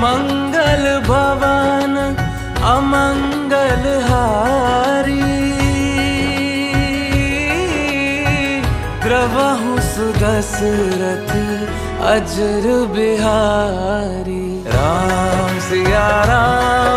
मंगल भवन अमंगल हारी, द्रवहु सुदशरथ अजर बिहारी। राम सिया राम।